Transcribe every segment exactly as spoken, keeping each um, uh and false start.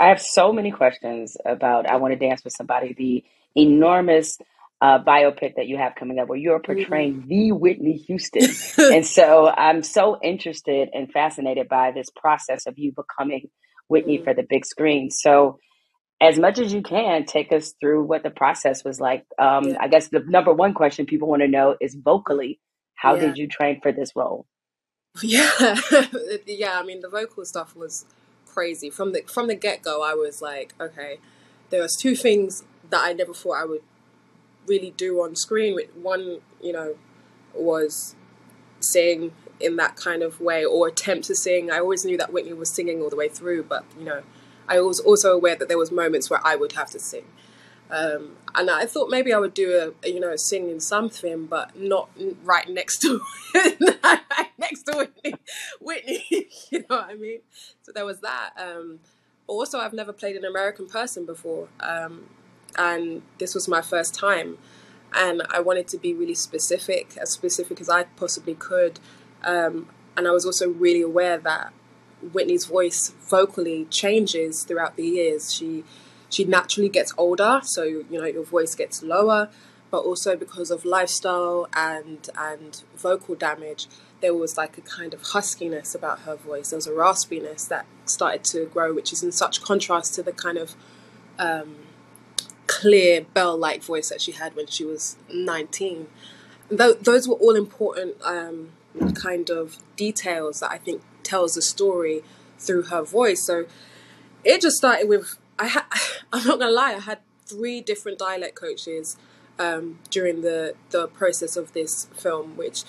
I have so many questions about I Wanna Dance With Somebody, the enormous uh, biopic that you have coming up where you're portraying mm-hmm. the Whitney Houston. And so I'm so interested and fascinated by this process of you becoming Whitney mm-hmm. for the big screen. So as much as you can, take us through what the process was like. Um, yeah. I guess the number one question people want to know is vocally, how yeah. did you train for this role? Yeah. yeah. I mean, the vocal stuff was crazy from the, from the get go. I was like, okay, there was two things that I never thought I would really do on screen. One, you know, was sing in that kind of way or attempt to sing. I always knew that Whitney was singing all the way through, but you know, I was also aware that there was moments where I would have to sing. Um, and I thought maybe I would do a, you know, singing something, but not right next to, right next to Whitney, Whitney, you know what I mean? So there was that. Um, also, I've never played an American person before. Um, and this was my first time. And I wanted to be really specific, as specific as I possibly could. Um, and I was also really aware that Whitney's voice vocally changes throughout the years. She she naturally gets older, so you know your voice gets lower, but also because of lifestyle and and vocal damage, there was like a kind of huskiness about her voice. There was a raspiness that started to grow, which is in such contrast to the kind of um, clear bell-like voice that she had when she was nineteen. Th those were all important um, kind of details that I think tells the story through her voice. So it just started with, I had, I'm not gonna lie, I had three different dialect coaches um, during the, the process of this film, which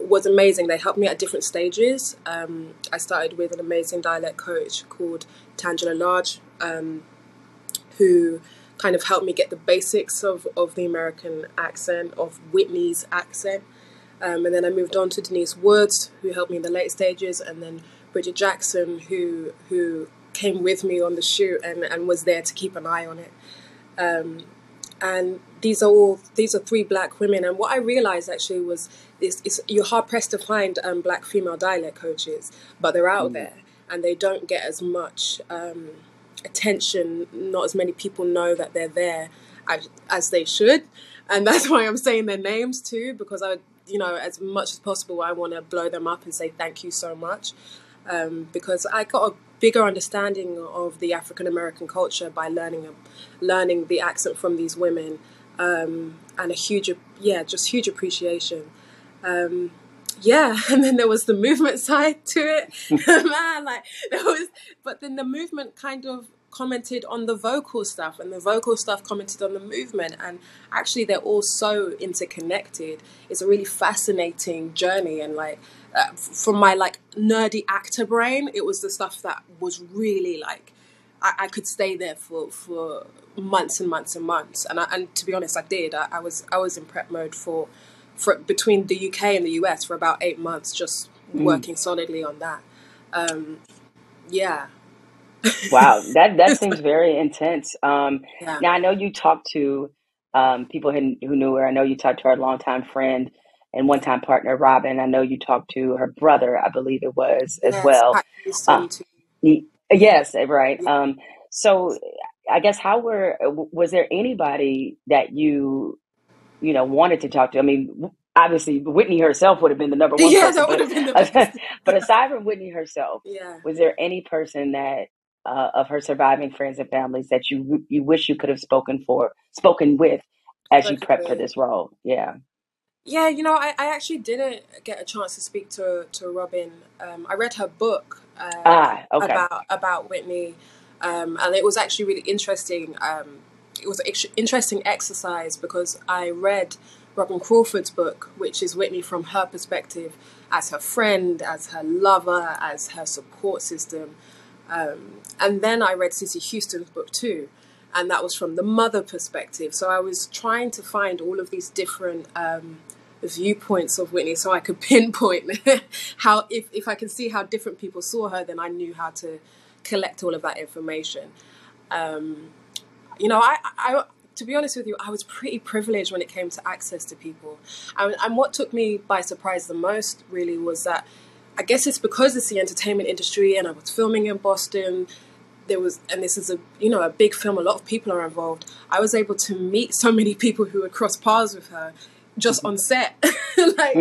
was amazing. They helped me at different stages. Um, I started with an amazing dialect coach called Tangela Large, um, who kind of helped me get the basics of, of the American accent, of Whitney's accent. Um, and then I moved on to Denise Woods, who helped me in the late stages, and then Bridget Jackson, who who came with me on the shoot and, and was there to keep an eye on it. Um, and these are all these are three black women. And what I realized actually was it's, it's, you're hard pressed to find um, black female dialect coaches, but they're out mm. there and they don't get as much um, attention. Not as many people know that they're there as, as they should, and that's why I'm saying their names too, because I. You know, as much as possible, I want to blow them up and say thank you so much, um, because I got a bigger understanding of the African American culture by learning learning the accent from these women, um, and a huge, yeah, just huge appreciation, um, yeah. And then there was the movement side to it, man. Like there was, but then the movement kind of commented on the vocal stuff, and the vocal stuff commented on the movement, and actually they're all so interconnected. It's a really fascinating journey, and like uh, from my like nerdy actor brain, it was the stuff that was really like I, I could stay there for for months and months and months. And I, and to be honest, I did. I, I was I was in prep mode for for between the U K and the U S for about eight months, just mm. working solidly on that. Um, yeah. Wow, that that seems very intense. Um, yeah. Now I know you talked to um, people who, who knew her. I know you talked to her longtime friend and one-time partner, Robin. I know you talked to her brother, I believe it was, as yes, well. Uh, he, yes, right. Yeah. Um, so I guess how were was there anybody that you you know wanted to talk to? I mean, obviously, Whitney herself would have been the number one. Yeah, person, that would have been the best. But aside from Whitney herself, yeah. was there any person that Uh, of her surviving friends and families that you you wish you could have spoken for, spoken with, as spoken you prepped with. for this role? Yeah, yeah. You know, I, I actually didn't get a chance to speak to to Robin. Um, I read her book uh, ah, okay. about about Whitney, um, and it was actually really interesting. Um, it was an interesting exercise because I read Robin Crawford's book, which is Whitney from her perspective, as her friend, as her lover, as her support system. Um, and then I read Tisa Houston's book too, and that was from the mother perspective. So I was trying to find all of these different um, viewpoints of Whitney, so I could pinpoint how, if, if I could see how different people saw her, then I knew how to collect all of that information. Um, you know, I, I, to be honest with you, I was pretty privileged when it came to access to people. And, and what took me by surprise the most really was that I guess it's because it's the entertainment industry and I was filming in Boston. there was, and this is a, you know, a big film, a lot of people are involved. I was able to meet so many people who had crossed paths with her just on set. Like,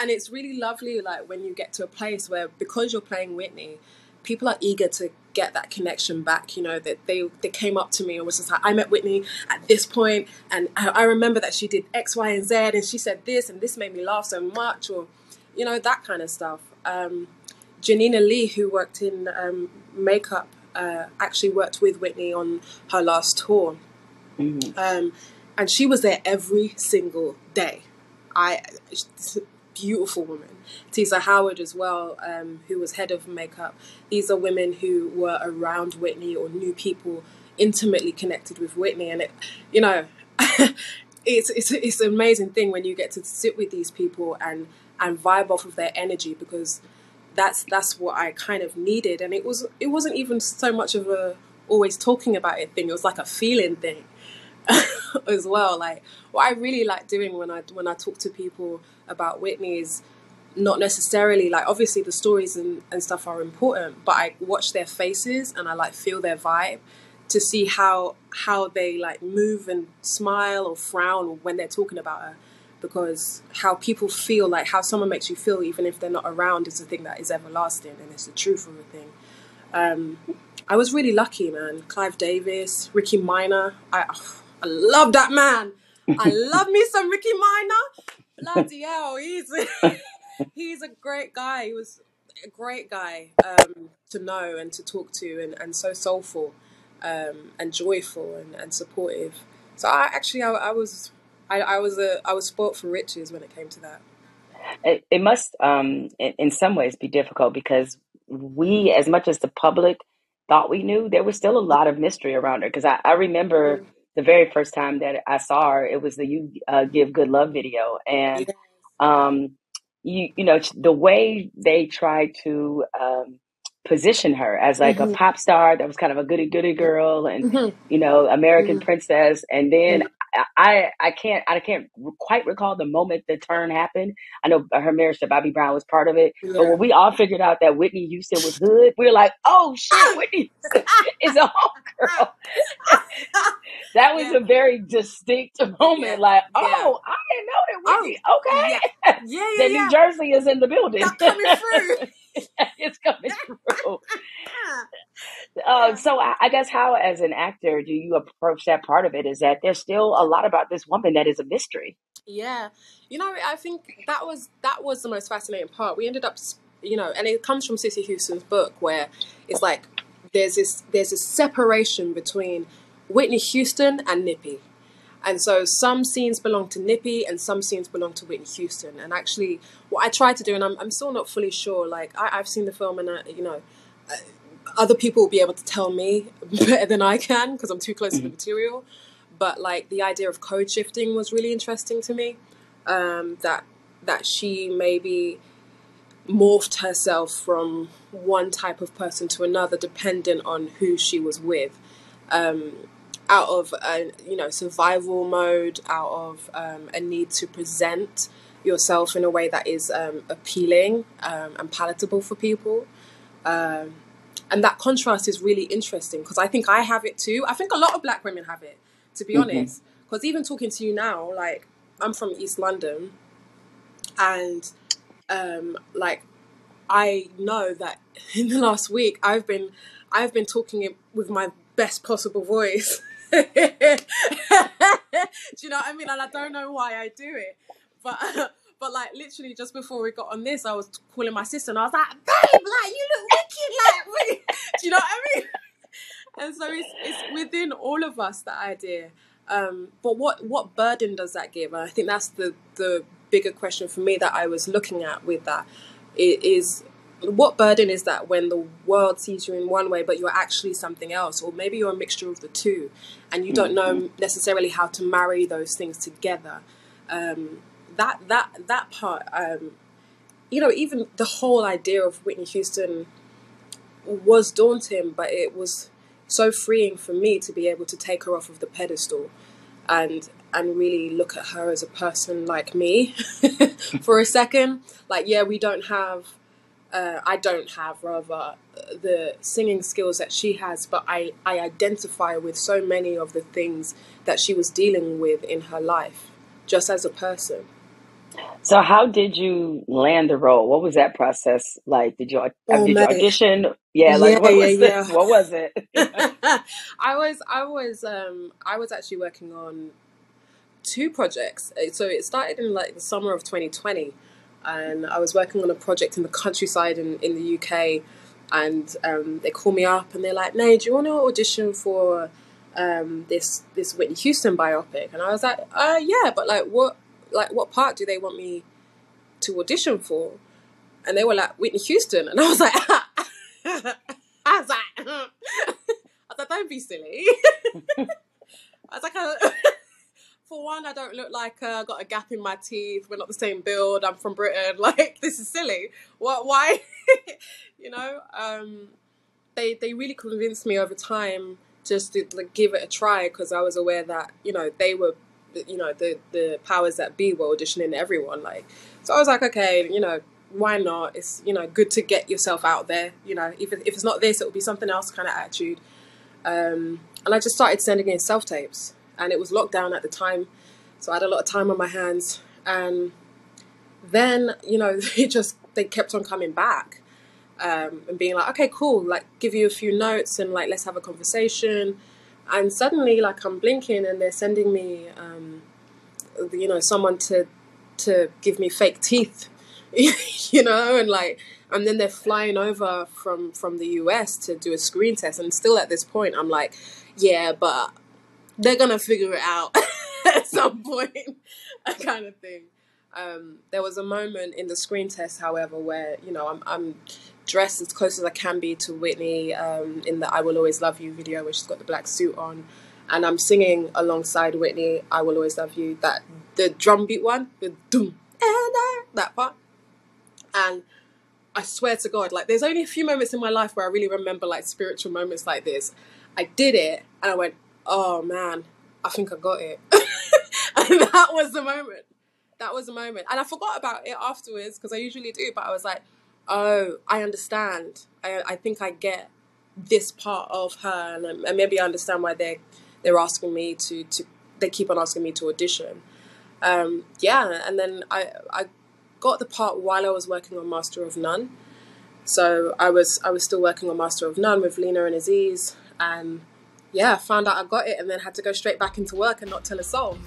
and it's really lovely, like, when you get to a place where, because you're playing Whitney, people are eager to get that connection back, you know, that they, they came up to me and was just like, I met Whitney at this point, and I, I remember that she did X, Y, and Z, and she said this, and this made me laugh so much, or, you know, that kind of stuff. Um, Janina Lee, who worked in um, makeup, uh, actually worked with Whitney on her last tour. Mm-hmm. um, and she was there every single day. I, she's a beautiful woman. Tisa Howard as well, um, who was head of makeup. These are women who were around Whitney or knew people intimately connected with Whitney. And, it, you know, it's, it's, it's an amazing thing when you get to sit with these people and, and vibe off of their energy, because that's that's what I kind of needed. And it was it wasn't even so much of a always talking about it thing. It was like a feeling thing as well. Like, what I really like doing when I when I talk to people about Whitney is not necessarily like, obviously the stories and, and stuff are important, but I watch their faces and I like feel their vibe to see how how they like move and smile or frown when they're talking about her. Because how people feel, like how someone makes you feel even if they're not around, is a thing that is everlasting, and it's the truth of a thing. Um, I was really lucky, man. Clive Davis, Ricky Minor. I, oh, I love that man. I love me some Ricky Minor. Bloody hell, he's, he's a great guy. He was a great guy um, to know and to talk to, and, and so soulful um, and joyful and, and supportive. So I actually, I, I was... I, I was a I was spoilt for riches when it came to that. It, it must, um, in, in some ways, be difficult, because we, as much as the public thought we knew, there was still a lot of mystery around her. Because I, I remember mm. the very first time that I saw her, it was the "You uh, Give Good Love" video, and yes. um, you you know the way they tried to um, position her as like mm-hmm. a pop star that was kind of a goody goody girl, and mm-hmm. you know, American mm-hmm. princess, and then. Mm-hmm. I, I can't I can't quite recall the moment the turn happened. I know her marriage to Bobby Brown was part of it. Yeah. But when we all figured out that Whitney Houston was hood, we were like, oh shit, Whitney is a homegirl. That was yeah. a very distinct moment. Yeah. Like, oh, yeah. I didn't know that Whitney. Okay. Yeah, yeah, yeah. That yeah. New Jersey is in the building. Not coming through. It's coming through. Uh, so I, I guess, how as an actor do you approach that part of it, is that there's still a lot about this woman that is a mystery? Yeah, you know, I think that was that was the most fascinating part. We ended up, you know, and it comes from Cissy Houston's book, where it's like there's this there's a separation between Whitney Houston and Nippy. And so some scenes belong to Nippy and some scenes belong to Whitney Houston. And actually, what I tried to do, and I'm, I'm still not fully sure, like, I, I've seen the film and, I, you know, uh, other people will be able to tell me better than I can, because I'm too close mm-hmm. to the material. But, like, the idea of code shifting was really interesting to me, um, that, that she maybe morphed herself from one type of person to another, dependent on who she was with. Um... out of, uh, you know, survival mode, out of um, a need to present yourself in a way that is um, appealing um, and palatable for people. Um, and that contrast is really interesting, because I think I have it too. I think a lot of black women have it, to be mm-hmm. honest. Because even talking to you now, like, I'm from East London, and, um, like, I know that in the last week, I've been, I've been talking with my best possible voice. Do you know what I mean? And I don't know why I do it, but but like literally just before we got on this, I was calling my sister and I was like, babe, like, you look wicked, like, do you know what I mean? And so it's it's within all of us, that idea. Um, but what what burden does that give? And I think that's the the bigger question for me that I was looking at with that. It is, what burden is that when the world sees you in one way, but you're actually something else, or maybe you're a mixture of the two, and you don't know necessarily how to marry those things together? Um, that that that part, um, you know, even the whole idea of Whitney Houston was daunting, but it was so freeing for me to be able to take her off of the pedestal, and. and really look at her as a person like me for a second. Like, yeah, we don't have Uh, I don't have, rather, the singing skills that she has, but I, I identify with so many of the things that she was dealing with in her life, just as a person. So how did you land the role? What was that process like? Did you, oh, did you audition? Yeah, yeah, like what was yeah, this? Yeah. What was it? I was, I was, um, I was actually working on two projects. So it started in like the summer of twenty twenty. And I was working on a project in the countryside in, in the U K, and um, they called me up and they're like, "No, do you want to audition for um, this this Whitney Houston biopic?" And I was like, "Uh, yeah, but like what like what part do they want me to audition for?" And they were like, "Whitney Houston," and I was like, I was like, I was like, "Don't be silly." I was like, I for one, I don't look like uh, I got a gap in my teeth. We're not the same build. I'm from Britain. Like, this is silly. What? Why? You know, um, they they really convinced me over time just to like, give it a try, because I was aware that, you know, they were, you know, the, the powers that be were auditioning everyone. Like, so I was like, okay, you know, why not? It's, you know, good to get yourself out there. You know, even if, if it's not this, it'll be something else kind of attitude. Um, and I just started sending in self-tapes. And it was lockdown at the time, so I had a lot of time on my hands. And then, you know, they just, they kept on coming back um, and being like, okay, cool, like, give you a few notes and, like, let's have a conversation. And suddenly, like, I'm blinking and they're sending me, um, you know, someone to to give me fake teeth, you know, and, like, and then they're flying over from, from the U S to do a screen test. And still at this point, I'm like, yeah, but they're going to figure it out at some point, that kind of thing. Um, there was a moment in the screen test, however, where, you know, I'm, I'm dressed as close as I can be to Whitney um, in the I Will Always Love You video, where she's got the black suit on. And I'm singing alongside Whitney, I Will Always Love You, that the drum beat one, the doom, that part. And I swear to God, like, there's only a few moments in my life where I really remember, like, spiritual moments like this. I did it, and I went, oh man, I think I got it. And that was the moment. That was the moment. And I forgot about it afterwards, because I usually do, but I was like, oh, I understand. I, I think I get this part of her, and, and maybe I understand why they, they're asking me to, to, they keep on asking me to audition. Um, yeah, and then I, I got the part while I was working on Master of None. So I was, I was still working on Master of None with Lena and Aziz, and yeah, found out I got it and then had to go straight back into work and not tell a soul.